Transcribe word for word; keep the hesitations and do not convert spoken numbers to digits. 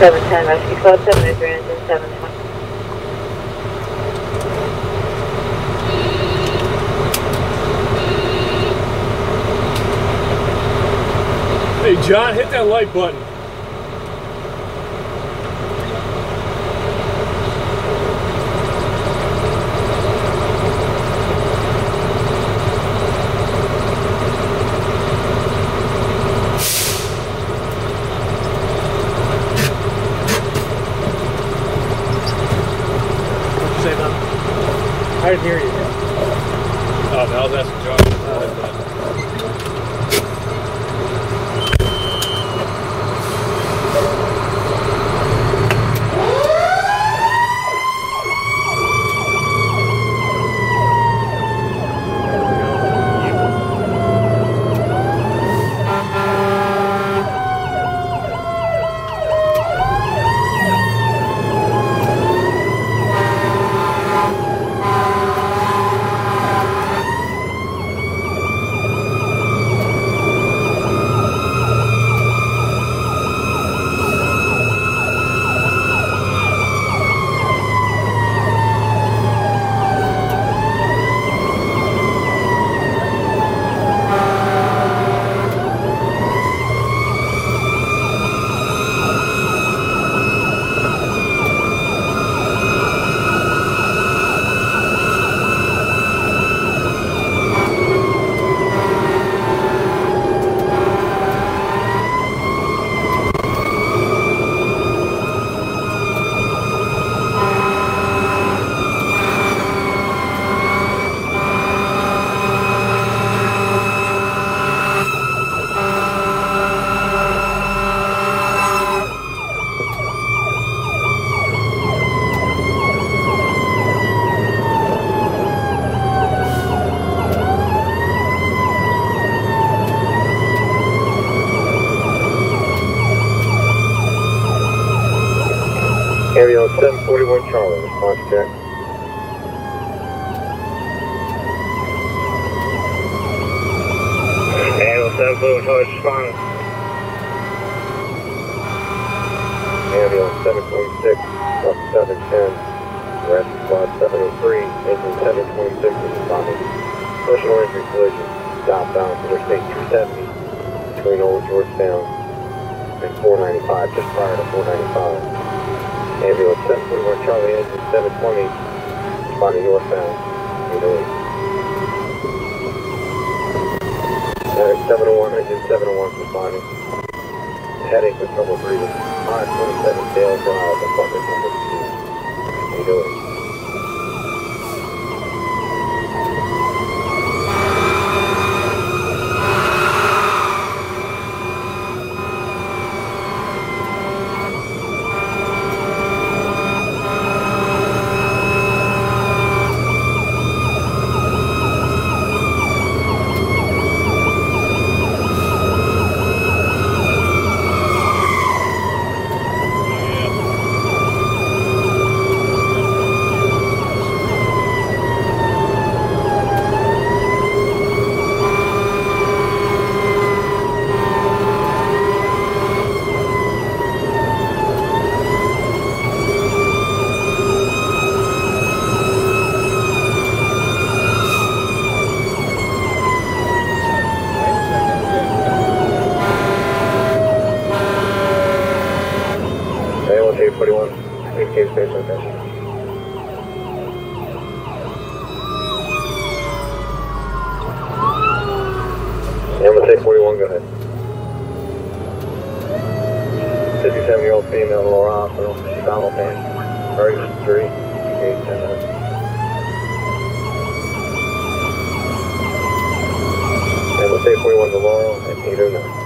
seven ten rescue code, seven eighty-three engine, seven twenty. Hey John, hit that light button. I didn't hear you. Oh, no, that's a job. Aerial seven forty-one Charlie, response check. Aerial seven forty-one Charlie, response. Aerial seven twenty-six, plus seven ten, rescue squad seven oh three, engine seven twenty-six is responding. Personal injury collision, southbound Interstate two seventy, between Old Georgetown and four ninety-five, just prior to four ninety-five. Ambulance seven forty-one Charlie, engine seven twenty, responding northbound, eight oh eight. seven oh one, engine seven oh one, responding. Headache with trouble breathing, five twenty-seven Dale Drive, apartment number two, eight oh eight. forty-one, eight K space location. I'm going to take forty-one, go ahead. fifty-seven-year-old female, Laura Hospital, abdominal pain, urgent three, eight, ten minutes. I'm going to take forty-one to Laurel at eight oh nine.